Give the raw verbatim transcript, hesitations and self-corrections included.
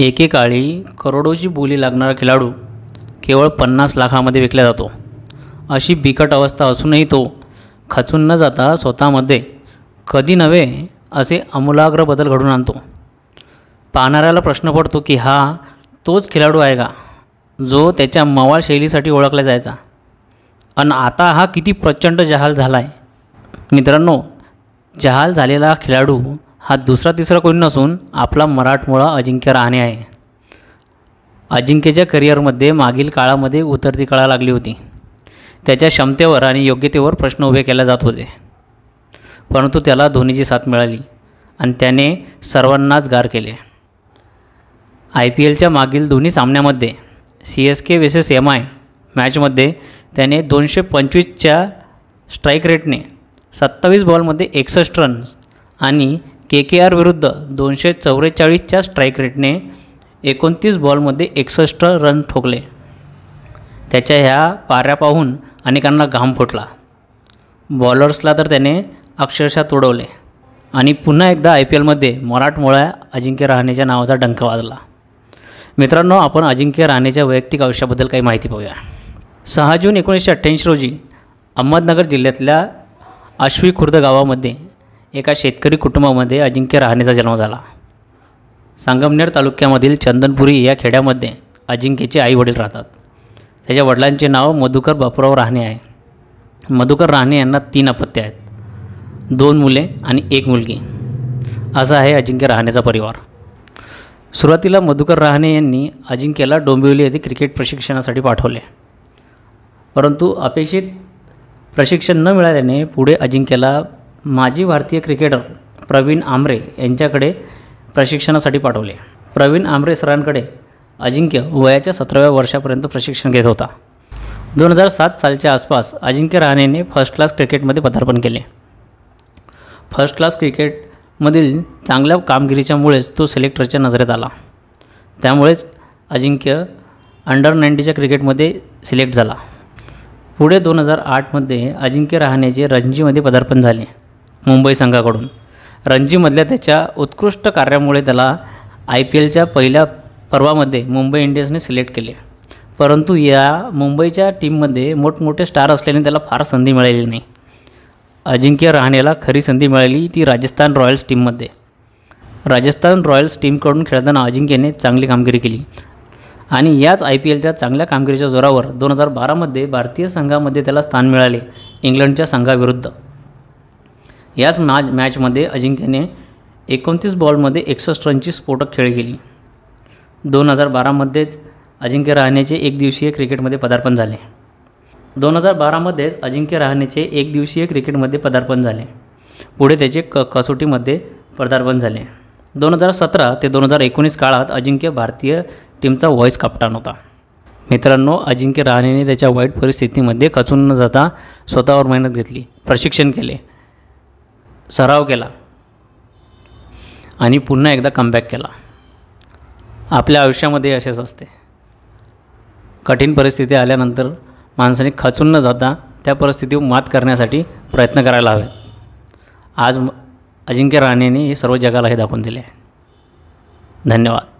एकेकाळी करोडोची बोली लागणारा खेळाडू केवळ पन्नास लाखामध्ये विकला जातो। अशी बिकट अवस्था असूनही तो खचून न जाता स्वतःमध्ये कधी नव्हे असे आमूलाग्र बदल घडून आणतो। पाहणाऱ्याला प्रश्न पडतो की हा तोच खेळाडू आहे का जो त्याच्या मवाळ शैलीसाठी ओळखला जायचा, आणि आता हा किती प्रचंड जहाल झाला आहे। मित्रांनो, जहाल झालेला खेळाडू हा दुसरा तिसरा कोणी नसून आपला मराठमोळा अजिंक्य रहाणे आहे। अजिंक्यच्या करिअरमध्ये मागील काळामध्ये उतरती कळा लागली होती। त्याच्या क्षमतेवर आणि योग्यतेवर प्रश्न उभे केले जात होते, परंतु त्याला धोनीची साथ मिळाली आणि त्याने सर्वांनाच गार केले। आय पी एलच्या मागील दोन्ही सामन्यामध्ये C S K versus M I मॅचमध्ये त्याने दोनशे पंचवीसच्या स्ट्राईक रेटने सत्तावीस बॉलमध्ये एकसष्ट रन्स आणि के के आर विरुद्ध दोनशे चौवेचाळीसच्या स्ट्राईक रेटने एकोणतीस बॉलमध्ये एकसष्ट रन ठोकले। त्याच्या ह्या पाऱ्या पाहून अनेकांना घाम फुटला। बॉलर्सला तर त्याने अक्षरशः तोडवले आणि पुन्हा एकदा आय पी एलमध्ये मराठमोळ्या अजिंक्य रहाणेच्या नावाचा डंख वाजला। मित्रांनो, आपण अजिंक्य रहाणेच्या वैयक्तिक आयुष्याबद्दल काही माहिती पाहूया। सहा जून एकोणीसशे अठ्ठ्याऐंशी रोजी अहमदनगर जिल्ह्यातल्या आश्वी खुर्द गावामध्ये एका शेतकरी कुटुंबामध्ये अजिंक्य रहाणेचा जन्म झाला। संगमनेर तालुक्यामधील चंदनपुरी या खेड्यामध्ये अजिंक्यचे आई वडील राहतात। त्याच्या वडिलांचे नाव मधुकर बापूराव रहाणे आहे। मधुकर रहाणे यांना तीन अपत्य आहेत, दोन मुले आणि एक मुलगी असा आहे अजिंक्य रहाणेचा परिवार। सुरुवातीला मधुकर रहाणे यांनी अजिंक्यला डोंबिवली येथे क्रिकेट प्रशिक्षणासाठी पाठवले, परंतु अपेक्षित प्रशिक्षण न मिळाल्याने पुढे अजिंक्यला माजी भारतीय क्रिकेटर प्रवीण आमरे यांच्याकडे प्रशिक्षणासाठी पाठवले। प्रवीण आमरे सरांकडे अजिंक्य वयाच्या सतराव्या वर्षापर्यंत प्रशिक्षण घेत होता। दोन हजार सात सालच्या आसपास अजिंक्य रहाणेने फर्स्ट क्लास क्रिकेटमध्ये पदार्पण केले। फर्स्ट क्लास क्रिकेटमधील चांगल्या कामगिरीच्यामुळेच तो सिलेक्टरच्या नजरेत आला, त्यामुळेच अजिंक्य अंडर नाईंटीच्या क्रिकेटमध्ये सिलेक्ट झाला। पुढे दोन हजार आठमध्ये अजिंक्य रहाणेचे रणजीमध्ये पदार्पण झाले। मुंबई संघाकडून रणजीमधल्या त्याच्या उत्कृष्ट कार्यामुळे त्याला आय पी एलच्या पहिल्या पर्वामध्ये मुंबई इंडियन्सने सिलेक्ट केले, परंतु या मुंबईच्या टीममध्ये मोठमोठे स्टार असल्याने त्याला फार संधी मिळालेली नाही। अजिंक्य रहाणेला खरी संधी मिळाली ती राजस्थान रॉयल्स टीममध्ये। राजस्थान रॉयल्स टीमकडून खेळताना अजिंक्यने चांगली कामगिरी केली आणि याच आय पी एलच्या चांगल्या कामगिरीच्या जोरावर दोन हजार बारामध्ये भारतीय संघामध्ये त्याला स्थान मिळाले, इंग्लंडच्या संघाविरुद्ध। याच मॅच मॅचमध्ये अजिंक्यने एकोणतीस बॉलमध्ये एकसष्ट रनची स्फोटक खेळी केली। दोन हजार बारामध्येच अजिंक्य रहाणेचे एकदिवसीय क्रिकेटमध्ये पदार्पण झाले दोन हजार बारामध्येच अजिंक्य रहाणेचे एक दिवसीय क्रिकेटमध्ये पदार्पण झाले पुढे त्याचे क कसोटीमध्ये पदार्पण झाले। दोन हजार सतरा ते दोन हजार एकोणीस काळात अजिंक्य भारतीय टीमचा व्हॉईस कॅप्टन होता। मित्रांनो, अजिंक्य रहाणेने त्याच्या वाईट परिस्थितीमध्ये खचून न जाता स्वतःवर मेहनत घेतली, प्रशिक्षण केले, सराव केला आणि पुन्हा एकदा कमबॅक केला। आपल्या आयुष्यामध्ये असेच असते, कठीण परिस्थिती आल्यानंतर माणसाने खचून न जाता त्या परिस्थितीवर मात करण्यासाठी प्रयत्न करायला हवेत। आज अजिंक्य रहाणेने सर्व जगाला हे दाखवून दिले आहे। धन्यवाद।